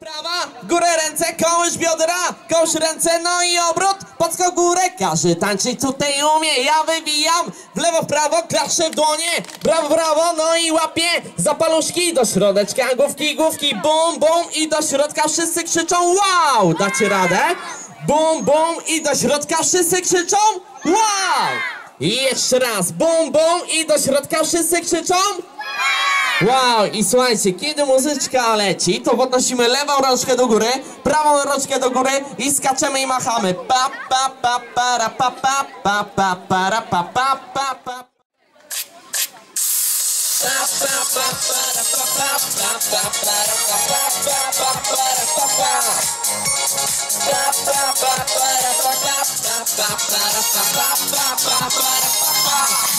Prawa, górę ręce, kołysz biodra, kołysz ręce, no i obrót, podskok górę. Każdy tańczyć tutaj umie, ja wywijam w lewo, w prawo, klaszę w dłonie. Brawo, brawo, no i łapię za paluszki do środeczka, główki, główki, bum, bum i do środka. Wszyscy krzyczą wow, dacie radę? Bum, bum i do środka, wszyscy krzyczą wow. I jeszcze raz, bum, bum i do środka, wszyscy krzyczą wow! I słuchajcie, kiedy muzyczka leci, to podnosimy lewą rączkę do góry, prawą rączkę do góry i skaczemy i machamy. Pa pa pa para pa pa pa pa para pa pa pa pa.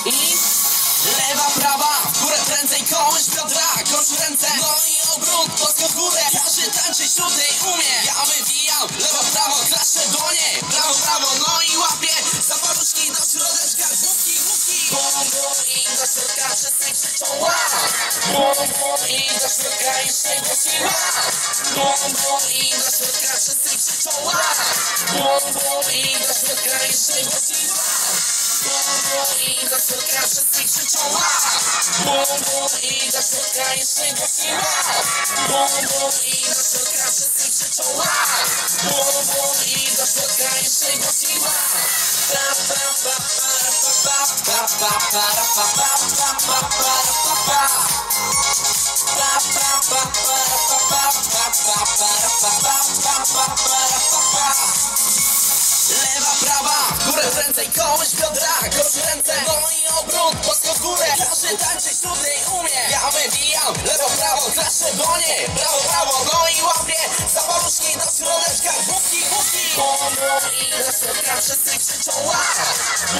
I lewa, prawa, w górę prędzej, kołysz biodra, kołysz ręce, no i obrót, podskok górę, każdy tańczyć tutaj umie, ja wywijam, lewo, prawo, klaszę dłonie, prawo, prawo, no i łapię, za paluszki do środeczka, główki, główki, bum, bum i do środka, wszyscy krzyczą wow, bum, bum i do środka, jeszcze głośniej wow, bum, bum i do środka, wszyscy krzyczą wow, bum, bum i do środka, jeszcze głośniej wow. Bum, bum i do środka, wszyscy krzyczą wow! Bum, bum i do środka, jeszcze głośniej wow! Bum, bum i do środka, wszyscy krzyczą wow! Bum, bum i do środka, jeszcze głośniej wow! Pa pa pa pa pa pa pa pa pa pa pa pa pa pa pa pa pa pa lewa, prawa, górę w ręce i kołysz biodra, kołysz ręce, no i obrót, podskok górę, każdy tańczyć tutaj umie, ja wywijam, lewo, prawo, klaszę dłonie, prawo, prawo, no i łapię, za paluszki do środeczka, główki, główki, bum, bum i do środka, wszyscy krzyczą wow,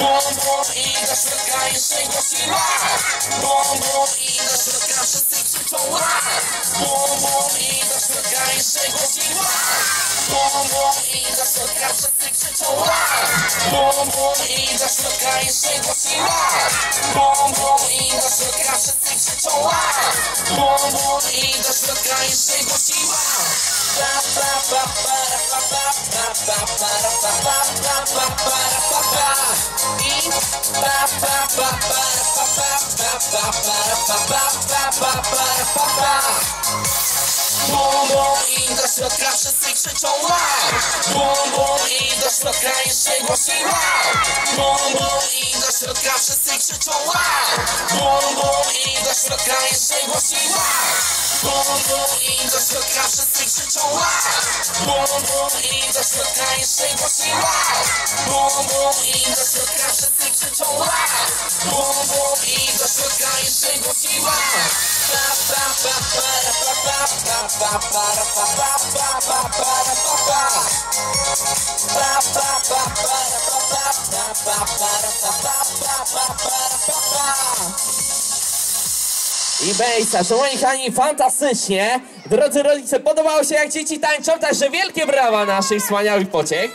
bum, bum i do środka, jeszcze głośniej wow, bum, bum i do środka, wszyscy krzyczą wow, bum, bum i do środka, jeszcze głośniej wow, bum, bum i do środka, wszyscy krzyczą wow, bum, bum i do środka, jeszcze głośniej wow, bum, bum i do środka, wszyscy krzyczą wow, bum, bum i do środka, jeszcze głośniej wow, pa pa pa para pa pa pa pa para pa pa pa pa para pa pa i pa pa pa para pa pa pa pa para pa pa pa pa para pa pa. Bum, bum i do środka, wszyscy krzyczą wow! Bum, bum i do środka, jeszcze głośniej wow! Bum, bum i do środka, wszyscy krzyczą wow! Bum, bum i do środka, jeszcze głośniej wow! Bum, bum i do środka, wszyscy krzyczą wow! Bum, bum i do środka, jeszcze głośniej wow! Bum, bum i do środka, wszyscy krzyczą wow! Bum, bum i do środka, jeszcze głośniej wow! Pa pa pa para pa pa pa pa. Pa para pa pa pa pa para pa pa pa pa para pa pa pa para pa pa pa para pa pa. I bejsa, szanowni kochani, fantastycznie. Drodzy rodzice, podobało się jak dzieci tańczą, także wielkie brawa naszych wspaniałych pociech.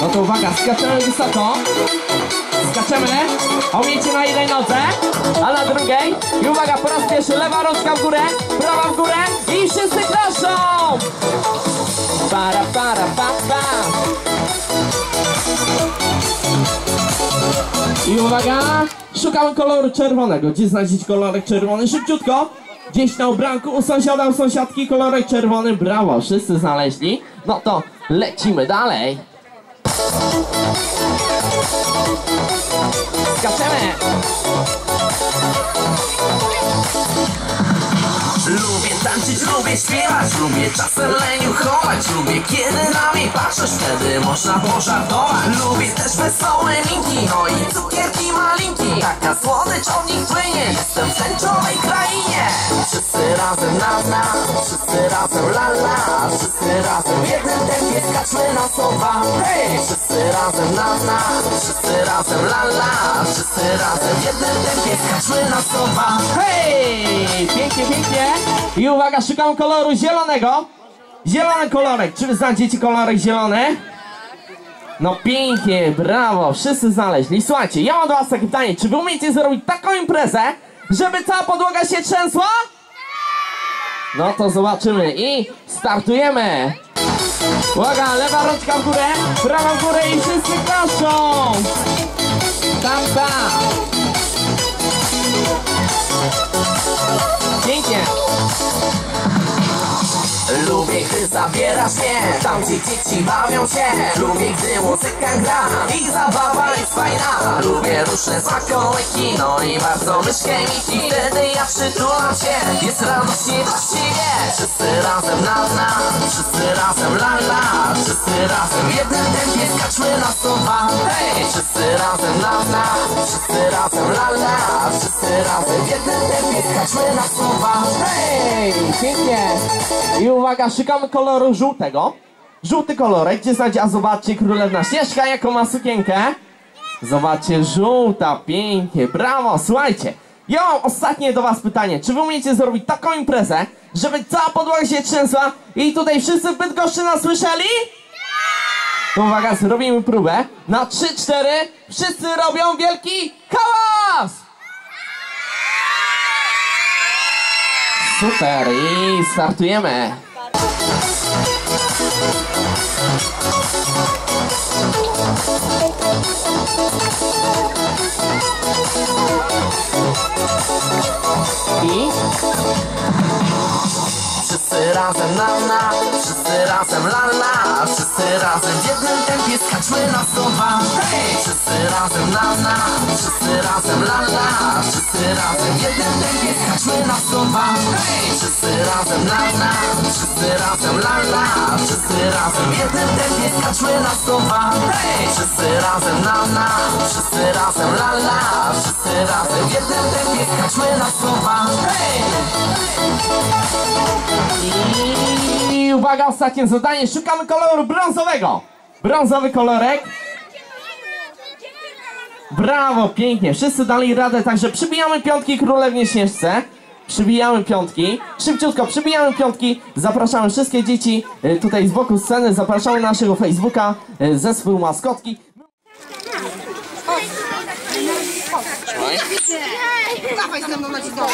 No to uwaga, skaczemy wysoko. Skaczemy, umiecie na jednej nodze, a na drugiej. I uwaga, po raz pierwszy, lewa rączka w górę, prawa w górę i wszyscy klaszą. Para, para, pa, pa. I uwaga, szukamy koloru czerwonego. Gdzie znaleźć kolorek czerwony? Szybciutko. Gdzieś na ubranku, u sąsiada, u sąsiadki kolorek czerwony. Brawo, wszyscy znaleźli. No to lecimy dalej. Skaczemy! Lubię tańczyć, lubię śpiewać, lubię czasem leniuchować, lubię kiedy na mnie patrzysz, wtedy można pożartować. Lubię też wesołe minki, no i cukierki malinki, taka słodycz od nich płynie, jestem w tęczowej krainie. Wszyscy razem na, wszyscy razem la, wszyscy razem w jednym tempie skaczmy na sowa. Hej! Wszyscy razem na, wszyscy razem la, wszyscy razem w jednym tempie skaczmy na sowa. Hej! Pięknie, pięknie! I uwaga, szukam koloru zielonego. Zielony kolorek, czy wy znajdziecie kolorek zielony? No pięknie, brawo, wszyscy znaleźli. Słuchajcie, ja mam do was takie pytanie, czy wy umiecie zrobić taką imprezę, Żeby cała podłoga się trzęsła? No to zobaczymy i startujemy! Uwaga, lewa rączka w górę, prawa w górę i wszyscy klaszczą! Tam! Pięknie! Lubię, gdy zabierasz mnie tam, gdzie dzieci bawią się. Lubię, gdy muzyka gra i zabawa jest fajna. Lubię różne zakołyki, no i bardzo myszkę Miki. Wtedy ja przytulam się, jest radośnie właściwie. Wszyscy razem na, wszyscy razem la, wszyscy razem w jednym tempie skaczmy na stopa. Hej! Wszyscy razem na, wszyscy razem la, wszyscy razem w jednym tempie skaczmy na stopa. Hej! Pięknie! I uwaga, szukamy koloru żółtego. Żółty kolorek, gdzie znajdzie, a zobaczcie, królewna Śnieżka, jaką ma sukienkę. Zobaczcie, żółta, pięknie, brawo, słuchajcie. Ja mam ostatnie do was pytanie, czy wy umiecie zrobić taką imprezę, żeby cała podłoga się trzęsła i tutaj wszyscy w Bydgoszczy nas słyszeli? To uwaga, zrobimy próbę. Na 3, 4, wszyscy robią wielki hałas! Super i startujemy! I... wszyscy razem na, wszyscy razem la, wszyscy razem w jednym tempie skaczmy na stopa. Hej! Wszyscy razem na, wszyscy razem la, wszyscy razem w jednym tempie skaczmy na stopa. Hej! Wszyscy razem na, wszyscy razem la, wszyscy razem w jednym tempie skaczmy na stopa. Hej! Wszyscy razem na, wszyscy razem la, wszyscy razem w jednym tempie skaczmy na stopa. Hej! I uwaga, ostatnie zadanie, szukamy koloru brązowego. Brązowy kolorek. Brawo, pięknie, wszyscy dali radę, także przybijamy piątki królewnie Śnieżce. Przybijamy piątki, szybciutko przybijamy piątki. Zapraszamy wszystkie dzieci tutaj z boku sceny, zapraszamy na naszego Facebooka, zespół Maskotki. Dawaj ze mną na dzidą.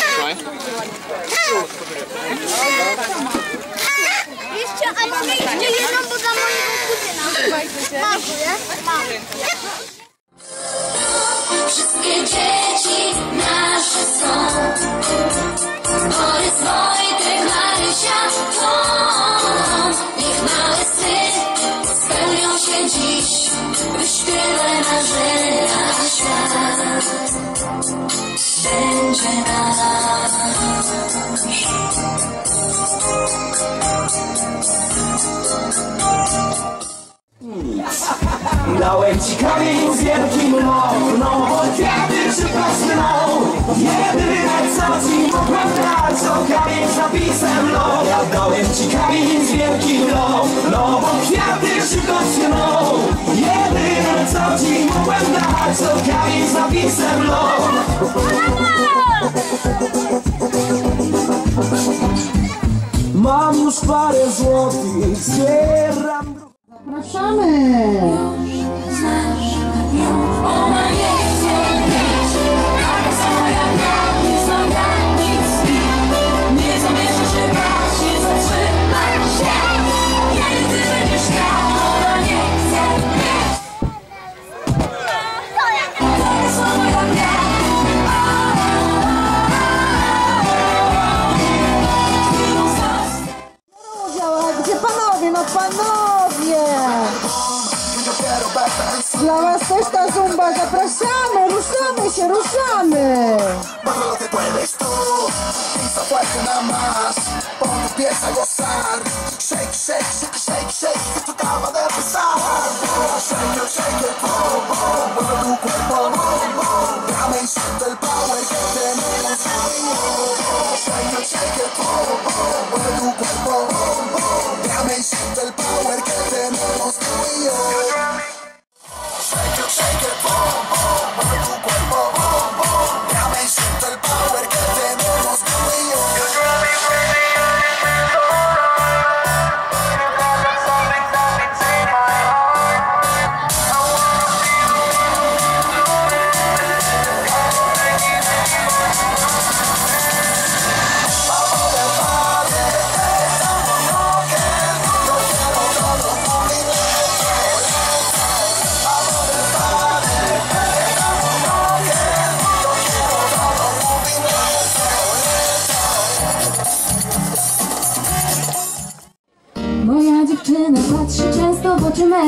Jeszcze, ale nie jedną, bo dla mojego kuzyna. Wszystkie dzieci nasze są. Borys, Wojtek, Marysia, Tom. Niech małe sny spełnią się dziś. Wyśpiewaj marzenia świat. Będzie dałem ci kamień z wielkim mną, kiedy czy prostną. Jedyne co z nim poprawna, co kamień z napisem no. Ja dałem ci kamień z wielkim mną, no bo kwiaty szybko schną. Jedyne co z nim poprawna, co kamień z napisem no. Mam już parę złotych, zbieram. Zapraszamy! Dla was też ta zumba, zapraszamy, ruszamy się, ruszamy! oczy me.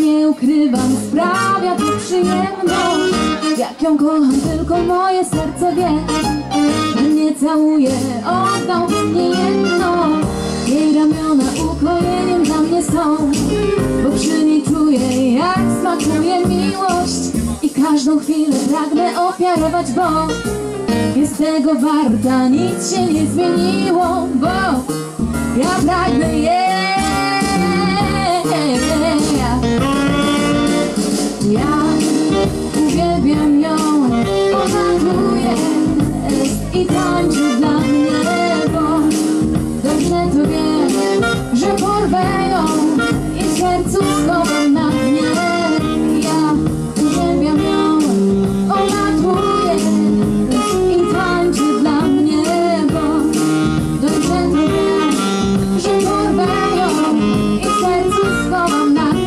Nie ukrywam, sprawia to przyjemność. Jak ją kocham, tylko moje serce wie. Mnie całuje, oddał mnie jedno. Jej ramiona ukojeniem dla mnie są, bo przy niej czuję, jak smakuje miłość. I każdą chwilę pragnę ofiarować, bo jest tego warta, nic się nie zmieniło, bo ja pragnę jej. Ja uwielbiam ją, ona tu jest i tańczy dla mnie, bo dobrze to wiem, że porwę ją i w sercu schowam na mnie. Ja uwielbiam ją, ona tu jest i tańczy dla mnie, bo dobrze to wiem, że porwę ją i w sercu schowam na mnie.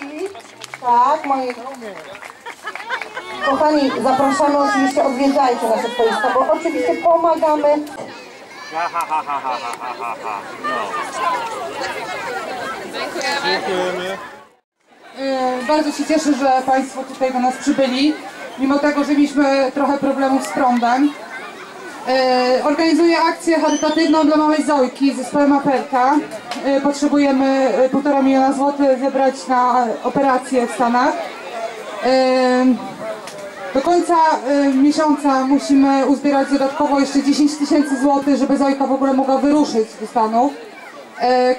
Polski. Tak, moi kochani, zapraszamy oczywiście, odwiedzajcie nasze stoisko, bo oczywiście pomagamy. Dziękujemy. Bardzo się cieszę, że Państwo tutaj do nas przybyli, mimo tego, że mieliśmy trochę problemów z prądem. Organizuję akcję charytatywną dla małej Zojki z zespołem Apelka. Potrzebujemy 1,5 miliona złotych zebrać na operację w Stanach. Do końca miesiąca musimy uzbierać dodatkowo jeszcze 10 000 złotych, żeby Zojka w ogóle mogła wyruszyć do Stanów.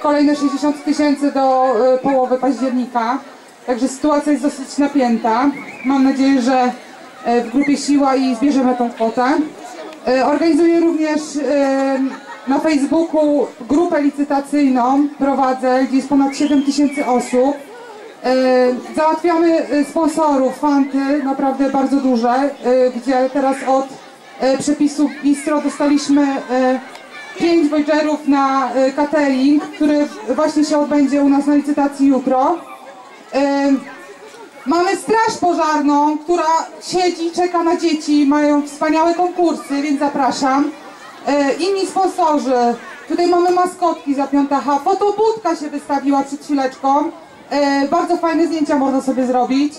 Kolejne 60 000 do połowy października. Także sytuacja jest dosyć napięta. Mam nadzieję, że w grupie siła i zbierzemy tą kwotę. Organizuję również na Facebooku grupę licytacyjną, prowadzę, gdzie jest ponad 7 000 osób. Załatwiamy sponsorów, fanty, naprawdę bardzo duże, gdzie teraz od przepisu bistro dostaliśmy 5 voucherów na catering, który właśnie się odbędzie u nas na licytacji jutro. Mamy straż pożarną, która siedzi, czeka na dzieci, mają wspaniałe konkursy, więc zapraszam. Inni sponsorzy, tutaj mamy maskotki za 5H, fotobudka się wystawiła przed chwileczką. Bardzo fajne zdjęcia można sobie zrobić.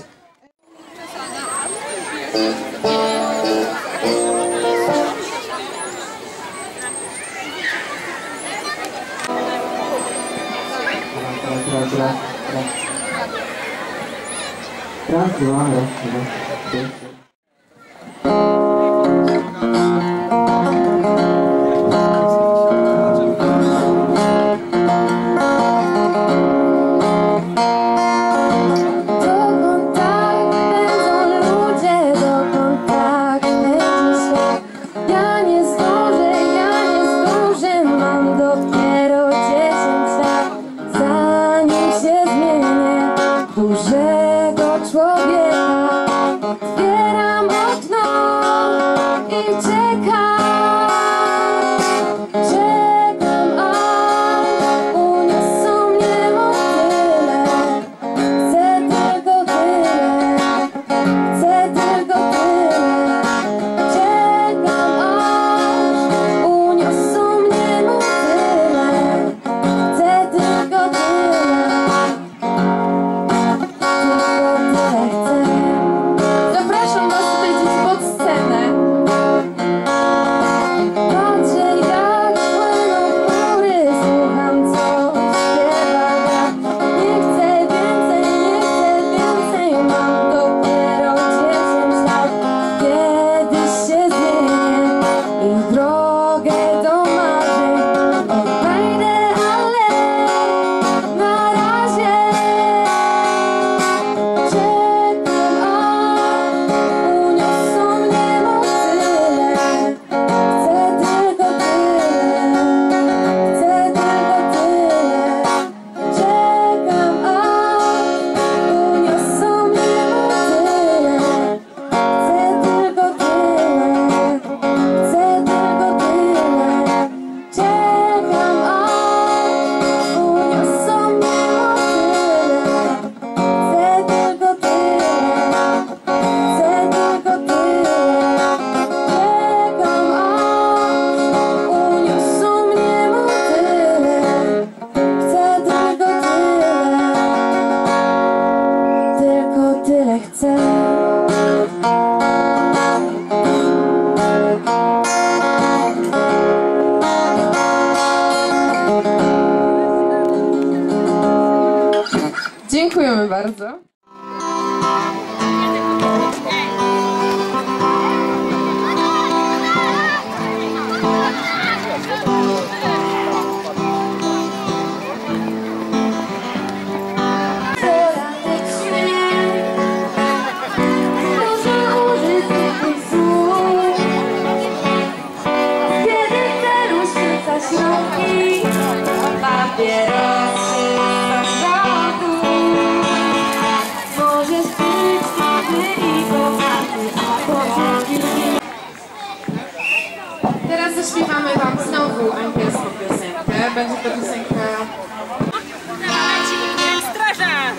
Dziękujemy bardzo. Śpiewamy Wam znowu angielską piosenkę. Będzie to piosenka... Straża!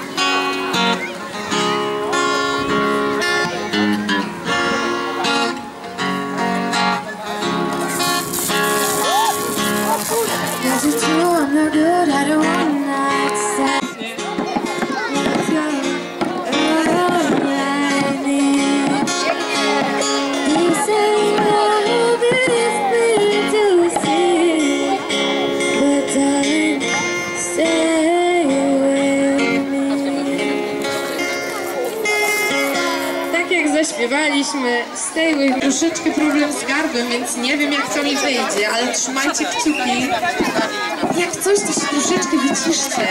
jak zaśpiewaliśmy, stay with me. Troszeczkę problem z gardłem, więc nie wiem jak to mi wyjdzie, ale trzymajcie kciuki. Jak coś, to się troszeczkę wyciszcie.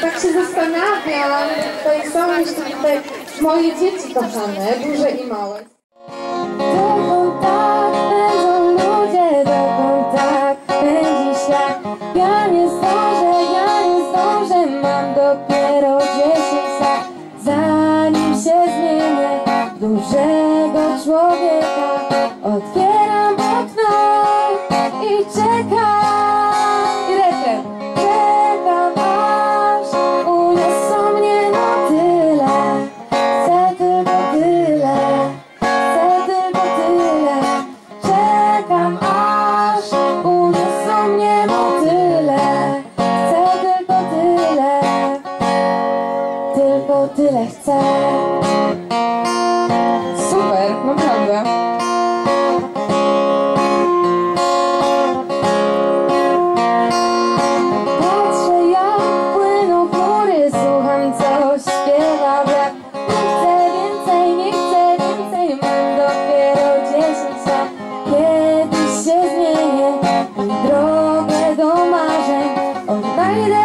Tak się zastanawiam, tutaj są jeszcze tutaj moje dzieci kochane, duże i małe. Dokąd tak będą ludzie, dokąd tak będzie świat. Ja nie zdążę, mam dopiero 10 lat. Zanim się zmienię w dużego człowieka, otwieram okno i czekam. Tyle chcę. Super, naprawdę. Patrzę jak płyną chmury, słucham co śpiewa brat. Nie chcę więcej, mam dopiero 10 lat. Kiedyś się zmienię i drogę do marzeń odnajdę.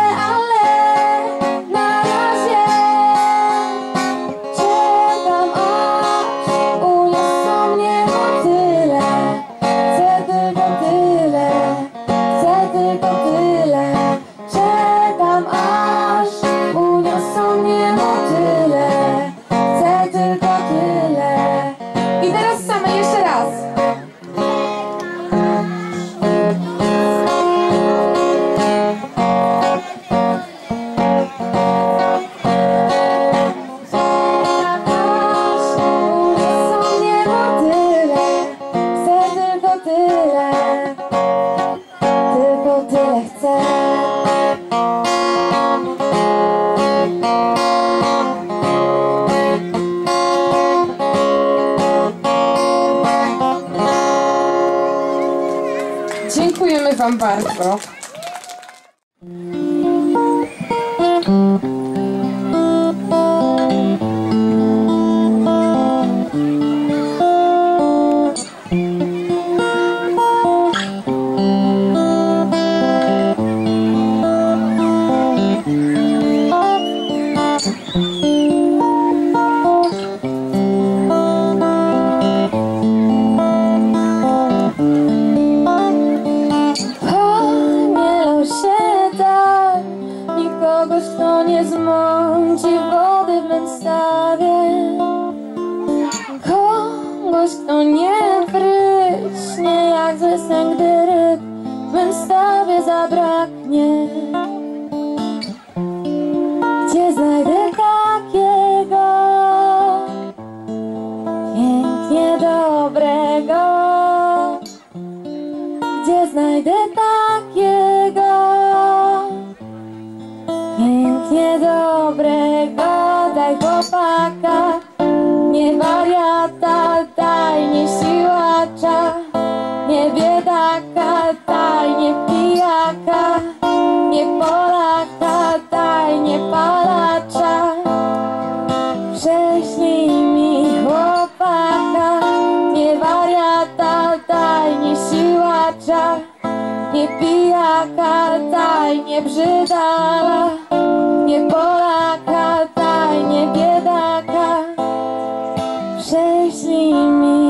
Dziękujemy wam bardzo. Kto nie zmąci wody w męstawie, kogoś kto nie pryśnie jak ze sen, gdy ryb w męstawie zabraknie. Gdzie znajdę takiego pięknie dobrego? Gdzie znajdę takiego pięknie dobrego? Daj chłopaka, nie wariata, daj nie siłacza, nie biedaka, daj nie pijaka, nie Polaka, daj nie palacza. Prześlij mi chłopaka, nie wariata, daj nie siłacza, nie pijaka, daj nie brzydala, nie Polaka, daj nie biedaka. Prześlij mi.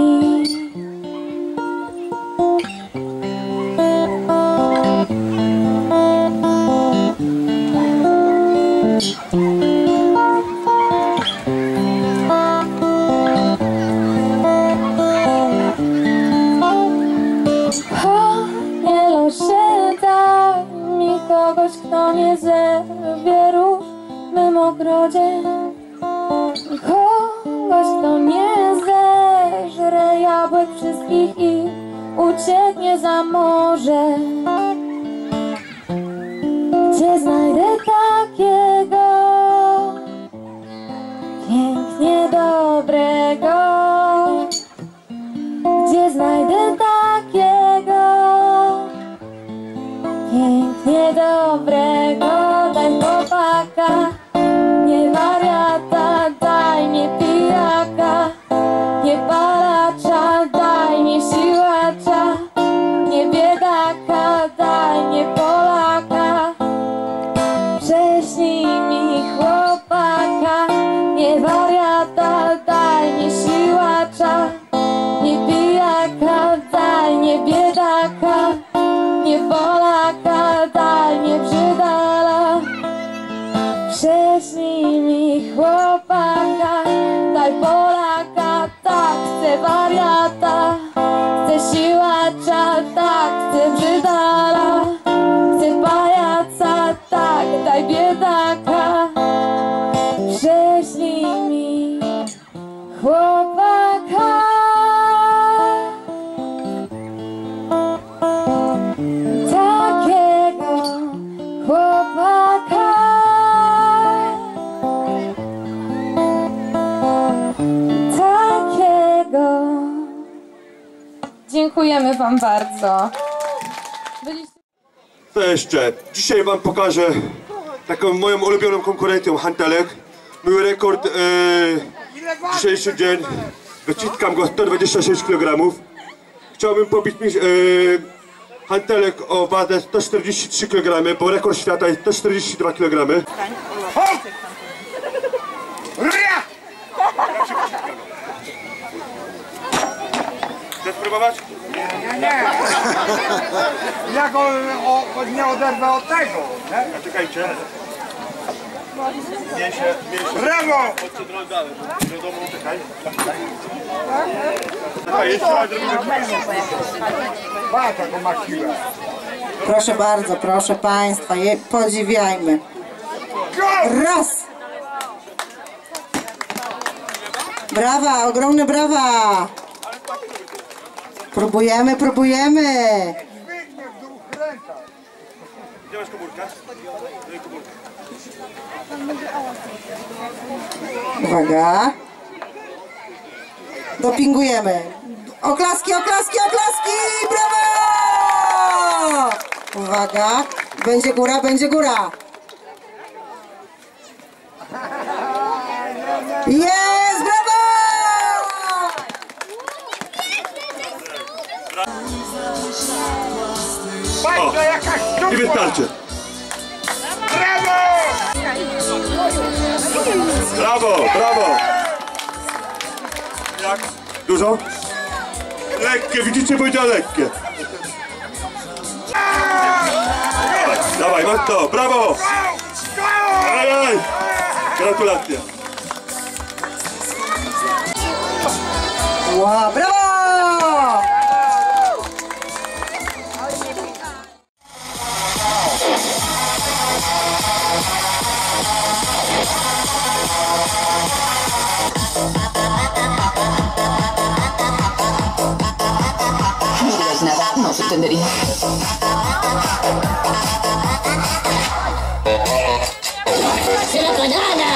kogoś, kto nie zerwie róż w mym ogrodzie, kogoś, kto nie zeżre jabłek wszystkich i ucieknie za morze. Gdzie znajdę takiego pięknie dobrego? Gdzie znajdę takiego pięknie dobrego? Daj chłopaka, nie wariata, daj mi pijaka, nie palacza, daj mi siłacza, nie biedaka, daj mi Polaka. Prześlij mi chłopaka, nie wariata, daj mi siłacza, nie pijaka, daj mi biedaka, nie Polaka, daj mi przydala. Prześlij mi chłopaka, daj Polaka, tak chcę wariata, chcę siłacza, tak chcę przydala, chcę pajaca, tak daj biedaka. Prześlij mi chłopaka. Takiego chłopaka, takiego. Dziękujemy wam bardzo. To jeszcze, dzisiaj wam pokażę taką moją ulubioną konkurencję, hantelek. Mój rekord dzisiejszy dzień, wyciskam go 126 kg. Chciałbym pobić hantelek o wadze 143 kg, bo rekord świata jest 142 kg. Chcesz spróbować? Nie. Ja go nie oderwę od tego. A czekajcie. Mnie się... Brawo! Odcedrąć dalej, do domu uciekaj. A jeszcze raz zrobimy taką machiwę. Proszę bardzo, proszę państwa, je podziwiajmy. Raz! Brawa, ogromne brawa! Próbujemy! Gdzie masz komórkę? Uwaga! Dopingujemy! Oklaski! Brawo! Uwaga! Będzie góra! Jest! Brawo! O, i wystarczy! Brawo! Jak? Dużo? Lekkie, widzicie? Powiedziała lekkie. Dawaj, masz to! Brawo! Dawaj! Gratulacje! Wow, brawo! Miras nada, no se entendería. ¡Se la banana!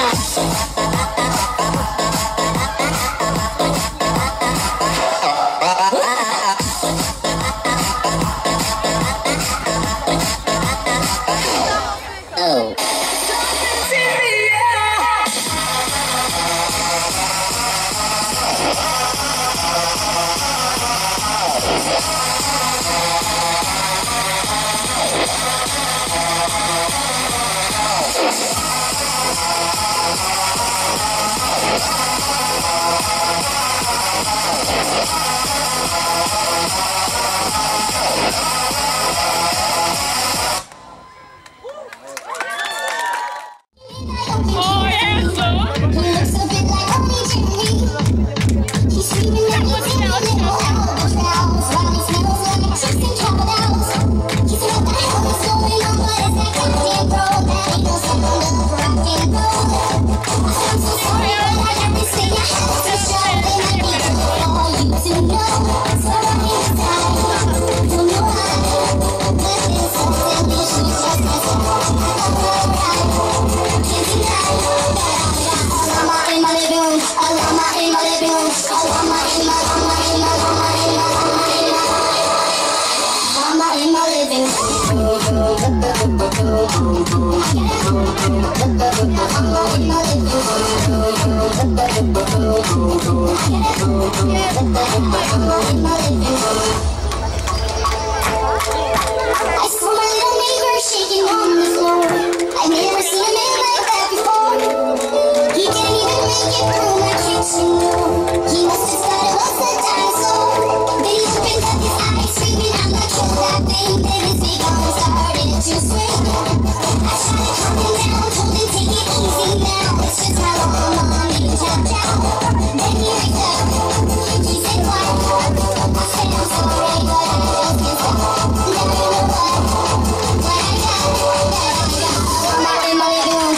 I saw my little neighbor shaking on the floor. I've never seen a man like that before. He can't even make it through my kitchen door. He must have thought it was a dinosaur. Then he opens up his eyes, screaming, "I'm gonna kill that thing!" Then his big arm started to swing. I tried to calm him down, told him, "Take it easy now. It's just how long I'm on you, chow chow." Then he looked up. He said, "What?" I said, "I'm sorry, but I don't think so." I'm in my living room.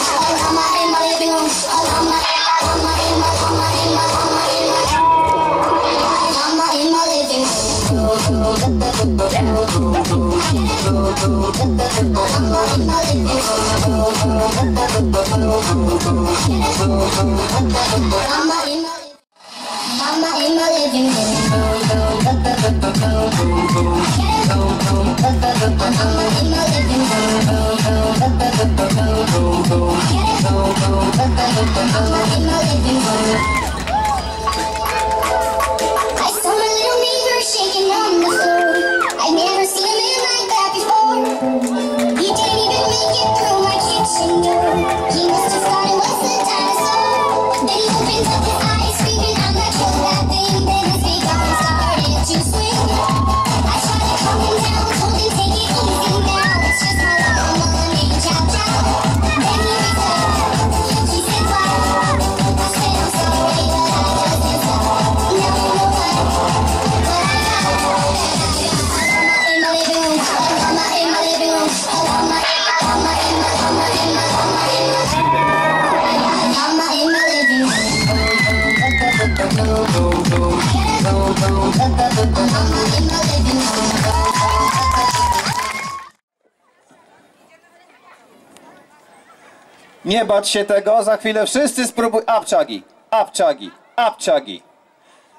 Nie bać się tego, za chwilę wszyscy spróbuj... Apczagi, apczagi, apczagi.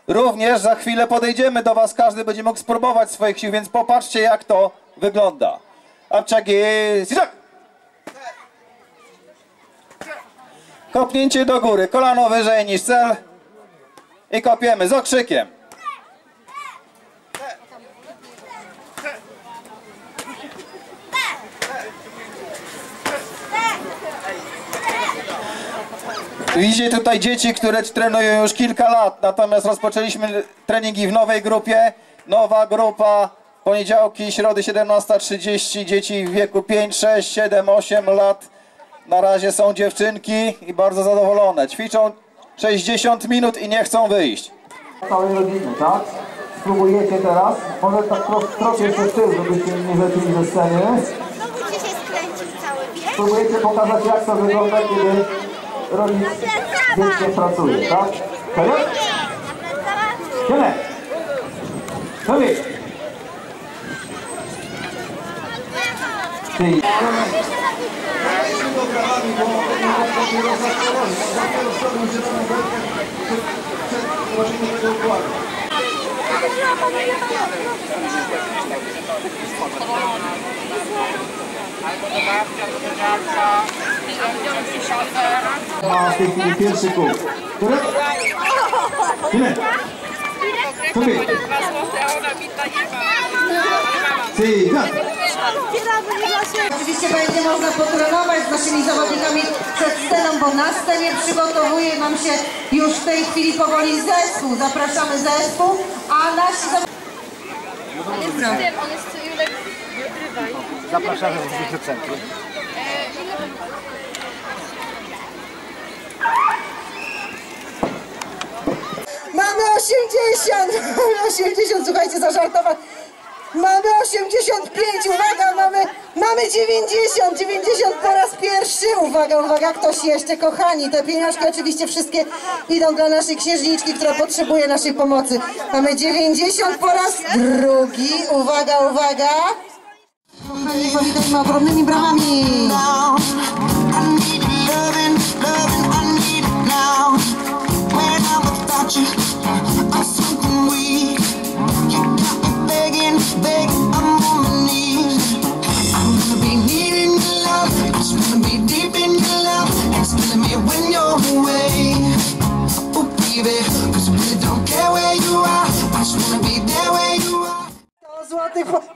Również za chwilę podejdziemy do was, każdy będzie mógł spróbować swoich sił, więc popatrzcie, jak to wygląda. Apczagi, zizak! Kopnięcie do góry, kolano wyżej niż cel i kopiemy z okrzykiem. Widzicie tutaj dzieci, które trenują już kilka lat, natomiast rozpoczęliśmy treningi w nowej grupie. Nowa grupa, poniedziałki, środy 17:30, dzieci w wieku 5, 6, 7, 8 lat. Na razie są dziewczynki i bardzo zadowolone. Ćwiczą 60 minut i nie chcą wyjść. Całej rodziny, tak? Spróbujecie teraz? Może tak trochę się w tył, żebyście nie wyszli ze sceny. Znowu ci się skręcił cały bieg. Spróbujecie pokazać, jak to wygląda, kiedy rodzic dziecko pracuje, tak? Tyle? Tyle! Tyle! Tyle! Ma w tej chwili pierwszy kół. Który? Ile? Który? Oczywiście będzie można potrenować z naszymi zawodnikami przed sceną, bo na scenie przygotowuje nam się już w tej chwili powoli zespół. Zapraszamy zespół, a nasi zawodnicy... Zapraszamy do centrum. Mamy 80, słuchajcie, zażartować. Mamy 85, uwaga, mamy 90 po raz pierwszy. Uwaga, ktoś jeszcze, kochani, te pieniążki oczywiście wszystkie idą dla naszej księżniczki, która potrzebuje naszej pomocy. Mamy 90 po raz drugi, uwaga. Kochani, powitamy ogromnymi bramami. I'm on my knees.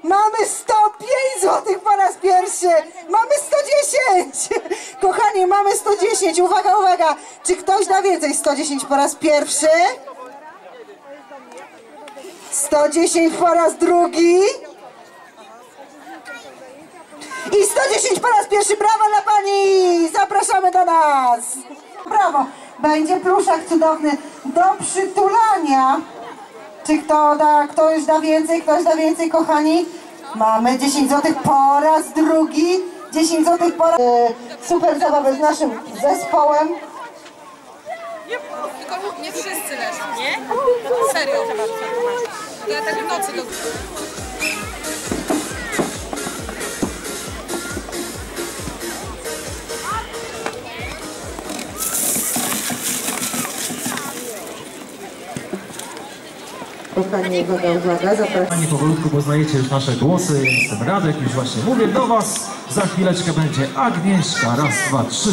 Mamy 105 zł po raz pierwszy! Mamy 110! Kochani, mamy 110! Uwaga, uwaga! Czy ktoś da więcej? 110 po raz pierwszy? 110 po raz drugi? I 110 po raz pierwszy! Brawo dla pani! Zapraszamy do nas! Brawo! Będzie pluszak cudowny do przytulania. Czy ktoś da więcej? Ktoś da więcej, kochani? Mamy 10 zł po raz drugi. 10 zł po raz... Super zabawy z naszym zespołem. Tylko nie wszyscy leżą, nie? Serio. Ja tak w nocy do... Kochani, uwaga, zapraszam. Powolutku poznajecie już nasze głosy. Jestem Radek, już właśnie mówię do was. Za chwileczkę będzie Agnieszka. Raz, dwa, trzy.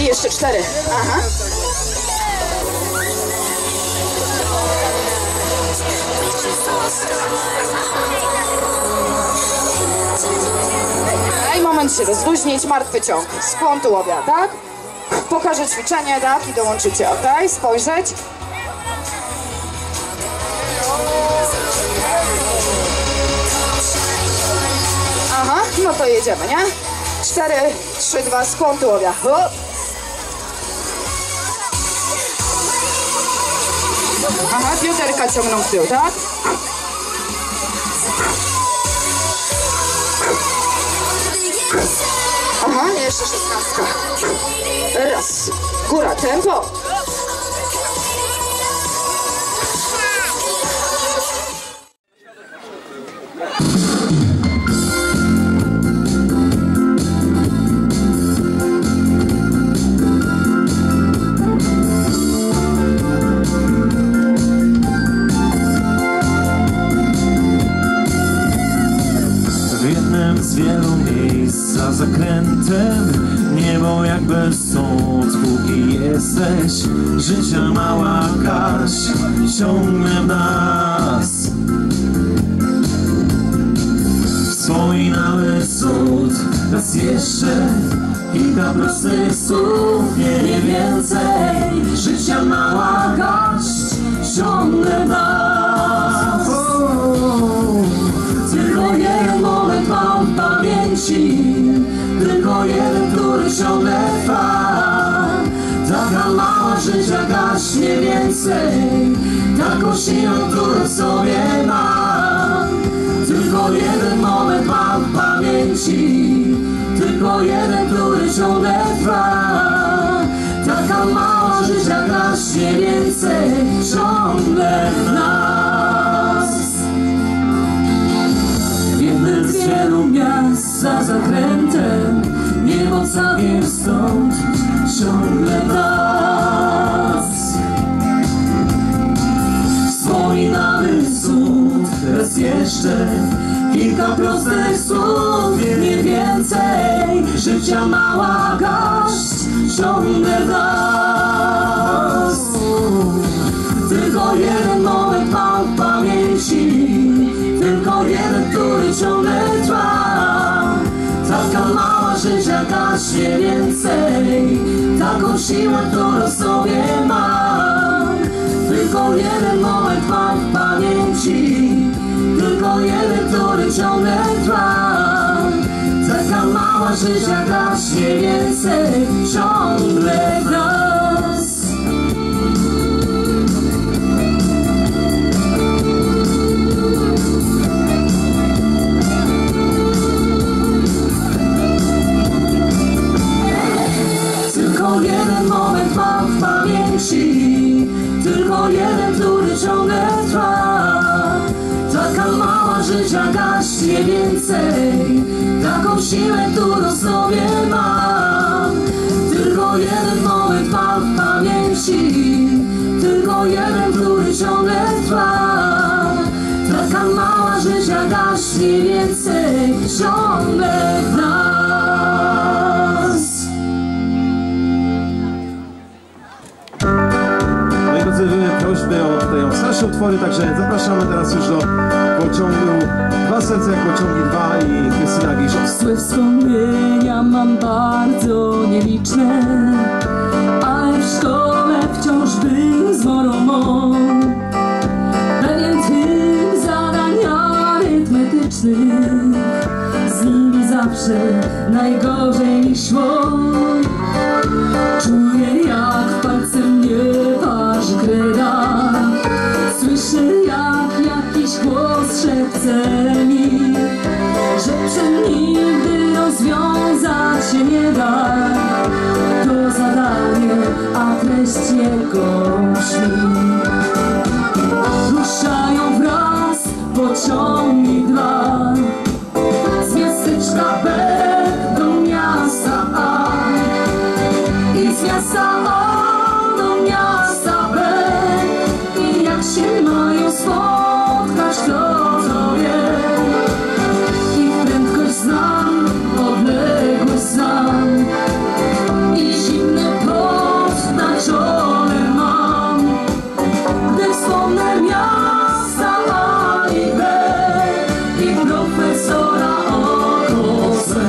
I jeszcze 4. Aha. I moment się rozluźnić, martwy ciąg. Skłon tułowia, tak? Pokażę ćwiczenie, tak? I dołączycie, ok? Spojrzeć. Aha, no to jedziemy, nie? 4, 3, 2, skłon tułowia. Hop. Aha, bioderka ciągną w tył, tak? Aha, jeszcze 16. Raz. Góra, tempo. Zakrętem niebo jak bez sąd, póki jesteś życia mała garść, ciągnę nas w swój mały sąd. Raz jeszcze kilka prostych słów, nie więcej, życia mała garść, ciągnę nas. Tylko jeden moment mam w pamięci, tylko jeden, który ciągle trwa. Taka mała życia gaśnie więcej, taką siłę, którą sobie ma. Tylko jeden moment mam w pamięci, tylko jeden, który ciągle trwa. Taka mała życia gaśnie więcej, ciągle w nas. Jednym z wielu miast za zakrętem, niebo cały stąd ciągle nas. Wspominamy cud, raz jeszcze kilka prostych słów, nie więcej, życia mała garść, ciągle nas. Tylko jeden moment mam w pamięci, tylko jeden, który ciągle trwa. Taka mała życia gaśnie więcej, taką siłę, którą sobie mam. Tylko jeden moment mam w pamięci, tylko jeden, który ciągle trwa. Taka mała życia gaśnie więcej, ciągle trwa. Tylko jeden, który ciągle trwa. Taka mała życia gaśnie więcej, taką siłę, którą sobie mam. Tylko jeden moment ma w pamięci, tylko jeden, który ciągle trwa. Taka mała życia gaśnie więcej, ciągle trwa. Prośby o te starsze utwory, także zapraszamy teraz już do pociągu Dwa Serca, pociągi dwa i Krystyna Giszowska. Złe wspomnienia mam bardzo nieliczne, ale w szkole wciąż był zmorą mą. Pewien typ zadań arytmetycznych, z nimi zawsze najgorzej mi szło. Czuję, jak palcem nie waży kreda. Słyszę, jak jakiś głos szepce mi, że przenigdy rozwiązać się nie da. To zadanie, a treść jego brzmi. Ruszają wraz pociągi dwa, z miasteczka B do miasta A i z miasta A do miasta B. I jak się mają spotkać, kto wie. Ich prędkość znam, odległość znam i zimny pot na czole mam. Gdy wspomnę miasta A i B i profesora Okosę.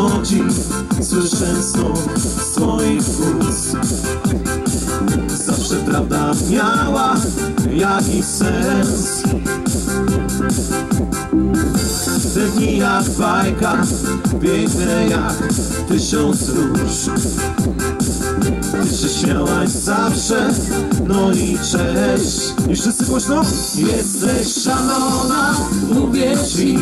Chodzi, słyszę snów swoich ust. Zawsze prawda miała jakiś sens. Przezmija bajka, piękne jak tysiąc róż. Ty się śmiałaś zawsze, no i cześć. I wszyscy głośno? Jesteś szalona, mówię ci,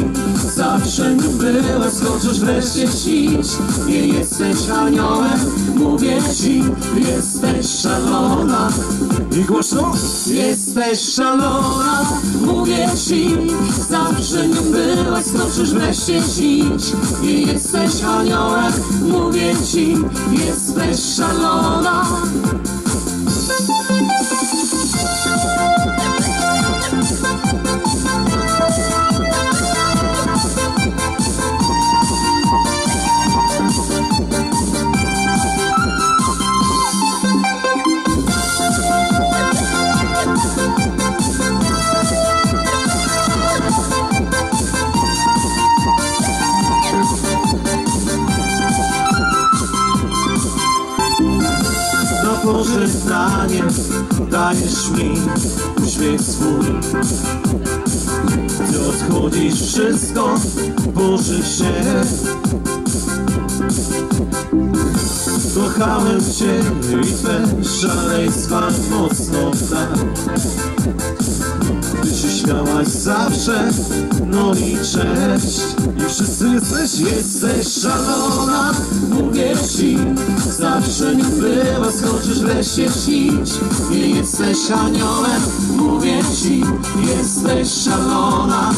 zawsze mi była, skończysz wreszcie cić. Nie jesteś aniołem, mówię ci, jesteś szalona. I głośno? Jesteś szalona, mówię ci, zawsze mi była, skończysz wreszcie cić. Nie jesteś aniołem, mówię ci, jesteś szalona. Pożegnanie dajesz mi uśmiech swój. Ty odchodzisz, wszystko burzy się. Kochałem cię i twe szaleństwa mocno tak. Ty się śmiałaś zawsze, no i cześć. I wszyscy jesteś szalona, mówię ci. Zawsze nie była, skończysz wreszcie śnić. Nie jesteś aniołem, mówię ci, jesteś szalona.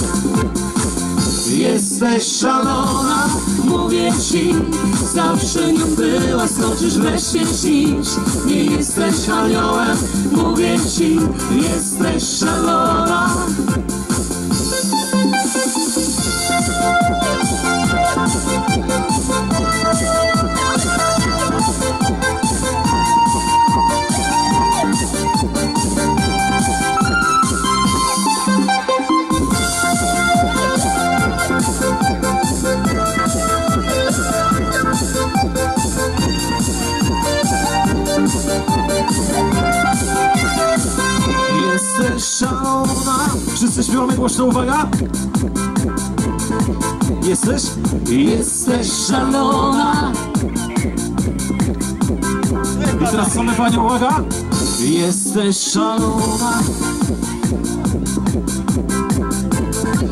Jesteś szalona, mówię ci, zawsze nią była, skończysz wreszcie dziś. Nie jesteś aniołem, mówię ci, jesteś szalona. Jesteś szalona. Wszyscy śpiewamy głośno, uwaga. Jesteś szalona. I teraz same panie, uwaga. Jesteś szalona.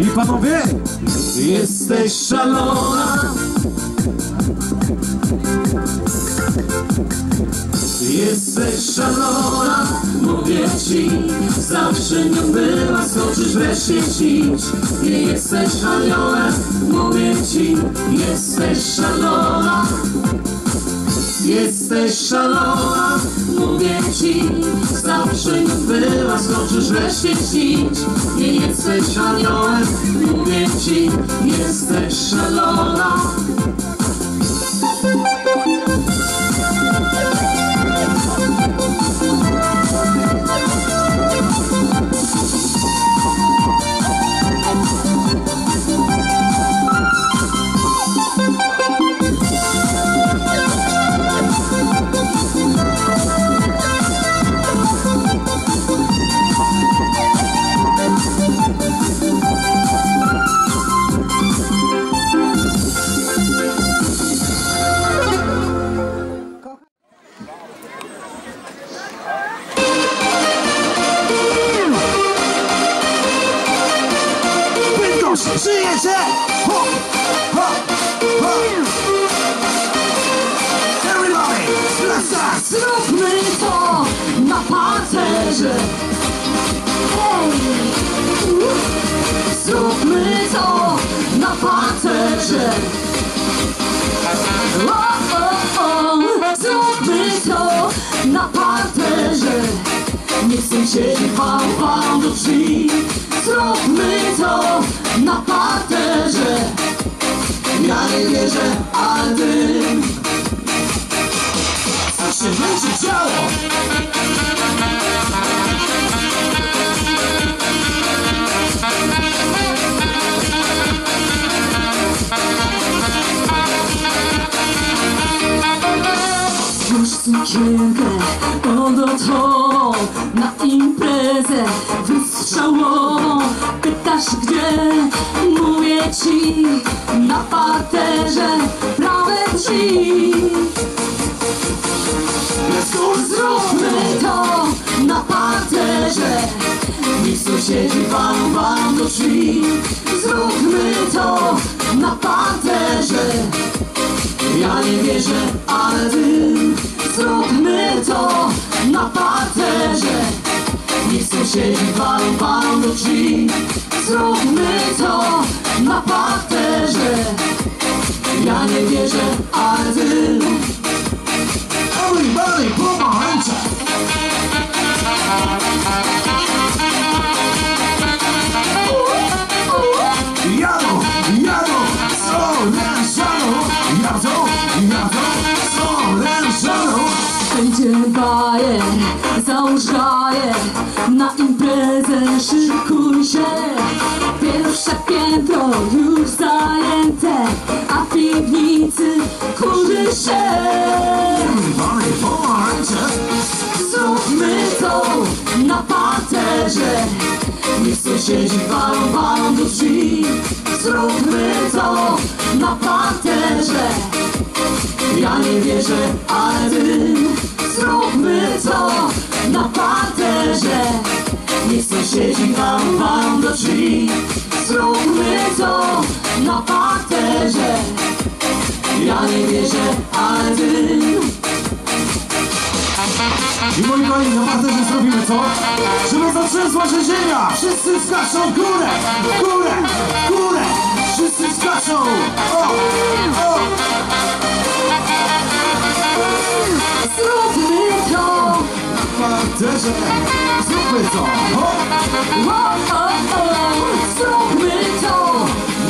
I panowie, jesteś szalona. Jesteś szalona, mówię ci, zawsze nią była, skończysz wreszcie dziś. Nie jesteś aniołem, mówię ci, jesteś szalona. Jesteś szalona, mówię ci, zawsze nią była, skończysz wreszcie dziś. Nie jesteś aniołem, mówię ci, jesteś szalona. Przyjedzie! Ho, ho, ho! Everybody! Klasa! Zróbmy to na pancerze! Hey! Zróbmy to na pancerze! Oh, oh, oh! Zróbmy to na pancerze! Nie chcę się wam do drzwi! Zróbmy to na parterze. Ja nie wierzę, a ty. Co się będzie działo? Już sukienkę odotową na imprezę wystrzałową. Pytasz Bydgoszcz, gdzie mówię ci, na parterze prawe drzwi. Cóż, zróbmy to na parterze, niech sąsiedzi wam do drzwi. Zróbmy to na parterze, ja nie wierzę, ale wy. Zróbmy to na parterze, niech sąsiedzi wam do drzwi. Zróbmy to na parterze, ja nie wierzę, ale wy. Everybody put my hands up. Jadą, jadą, solężaną. Jadą, jadą, solężaną. Będzie bajer, załóż gajer, na imprezę szykuj się. Pierwsze piętro już zajęte, a w piwnicy kurzy się. Zróbmy to na parterze, niech sąsiedzi wam do drzwi. Zróbmy to na parterze, ja nie wierzę, ale wy. Zróbmy to na parterze, niech sąsiedzi wam do drzwi. Zróbmy to na parterze, ja nie wierzę, ale wy. I moi kochani, na parterze zrobimy co? Żeby zatrzęsła się ziemia! Wszyscy skaczą w górę! W górę! W górę! Wszyscy skaczą! O! O! Zróbmy to! Na parterze! Zróbmy to! O! O! O! Zróbmy to!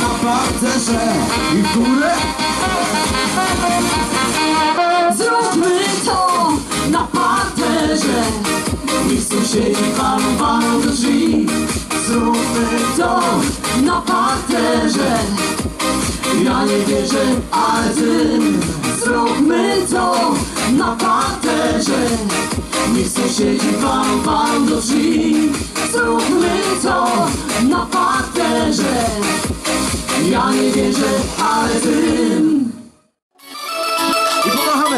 Na parterze! I w górę! Zróbmy to! Na parterze, niech sąsiedzi wam do drzwi. Zróbmy to na parterze, ja nie wierzę, ale ty. Zróbmy to na parterze, niech sąsiedzi wam do drzwi. Zróbmy to na parterze, ja nie wierzę, ale ty.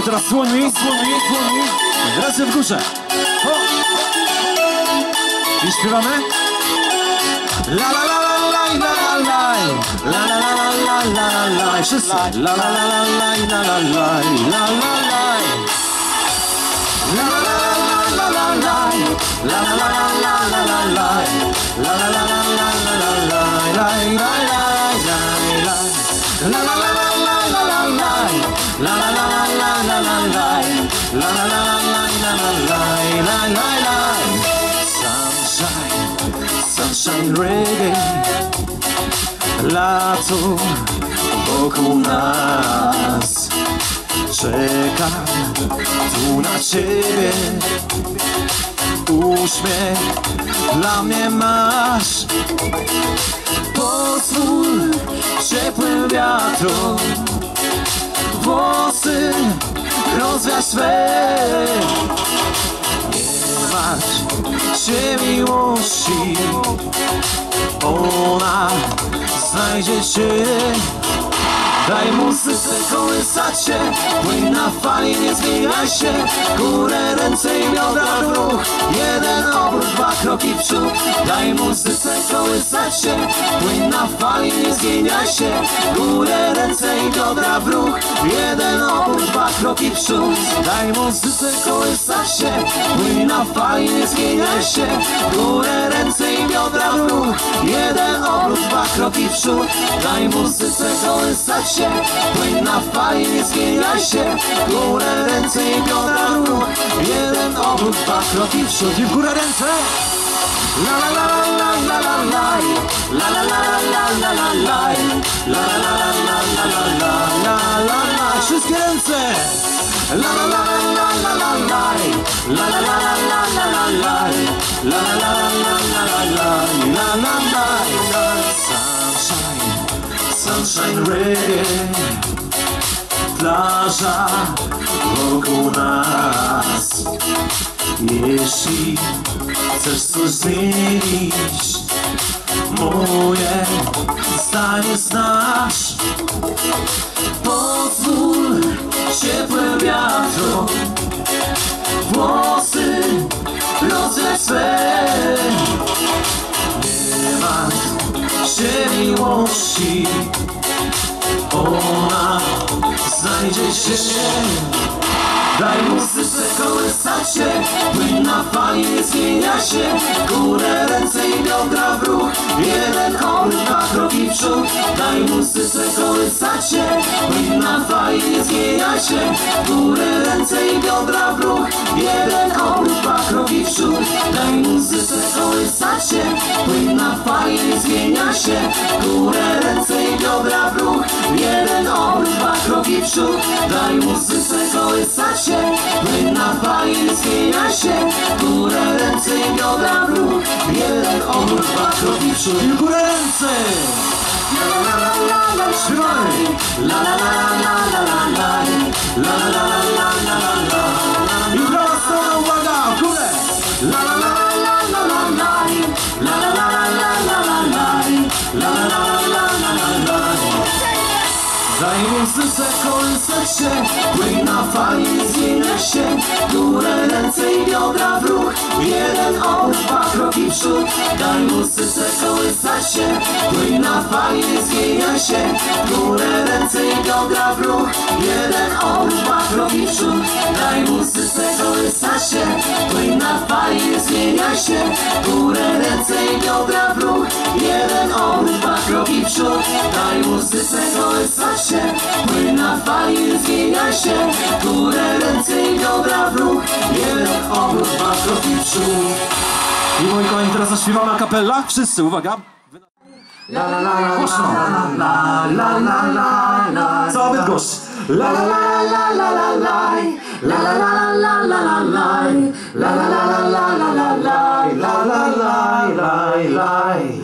Teraz słoni, ręce w górze. Ho! I śpiewamy. La la la la la la, la la la la la la. Wszyscy. La la la la la la la, la la la. La la la la la la, la la la la la la la, la la la la la la la la. La la la la la la la, la la la la la la la la la. Sunshine, sunshine reggae. Lato wokół nas. Czekam tu na ciebie. Uśmiech dla mnie masz. Pozwól ciepłym wiatrom włosy rozwiasz swe. Nie martw się miłości, ona znajdzie się. Daj muzyce kołysać się, płyń na fali, nie zwijaj się. Górę, ręce i biodra w ruch, jeden obrót, dwa kroki w przód. Daj muzyce kołysać się, płyń na fali, nie zwijaj się. Górę, ręce i biodra w ruch, jeden obrót, dwa kroki w przód. Daj muzyce kołysać się, płyń na fali, nie zwijaj się. Górę, ręce i biodra w ruch, jeden obrót, dwa kroki w przód. Daj muzyce kołysać się, płyń na fali, nie zginaj się. Górę, ręce i biodra w ruch, jeden obrót, dwa kroki w przód i w górę ręce. La la la la la la la, la la la la la la la, la la la la la la la la la. Wszystkie ręce. La la la la la la la, la la la la la la la, la la la la la la la la. Sunshine, sunshine reggae. Plaża wokół nas. Jeśli chcesz coś zmienić, moje zdanie znasz. Pozwól ciepłe wiatro włosy rozwiać swe. Nie martw się miłości, ona znajdzie się. Daj muzyce kołysać się, płyn na fali nie zmienia się. Górę, ręce i biodra w ruch, jeden korytarz, drugi przód. Daj muzyce kołysać się, płyn na fali nie zmienia się. Górę, ręce i biodra w ruch, jeden korytarz, drugi przód. Daj muzyce kołysać się, płyn na fali nie zmienia się. Górę, ręce i biodra w ruch, jeden korytarz, drugi przód. Daj muzyce kołysać się, płyn na fali nie zmienia się. Górę, ręce i biodra w ruch, jeden obrót, dwa kroki w przód. I górę, ręce! Śpiewamy! La la la la la la la la la la la la la. I prawa strona, uwaga, w górę! La la la la la la la la la la la la la la la. Daj muzyce kołysać się, płyn na fali nie zmienia się. Górę, ręce i biodra w ruch, jeden obrót, dwa kroki w przód. Daj muzyce kołysać się, płyn na fali nie zmienia się. Górę, ręce i biodra w ruch, jeden obrót, dwa kroki w przód. Daj muzyce kołysać się, płyn na fali nie zmienia się. Górę, ręce i biodra w ruch, jeden obrót, dwa kroki w przód. Daj muzyce kołysać się, płyn na fali nie zmienia się. Górę, ręce i biodra w ruch, jeden obrót, dwa kroki w przód. I moi kochani, teraz zaśpiewamy a cappella. Wszyscy, uwaga. La la la la la la la la la. Cała Bydgoszcz. La la la la la la la. La la la la la la la. La la la la la la la. La la la la la la.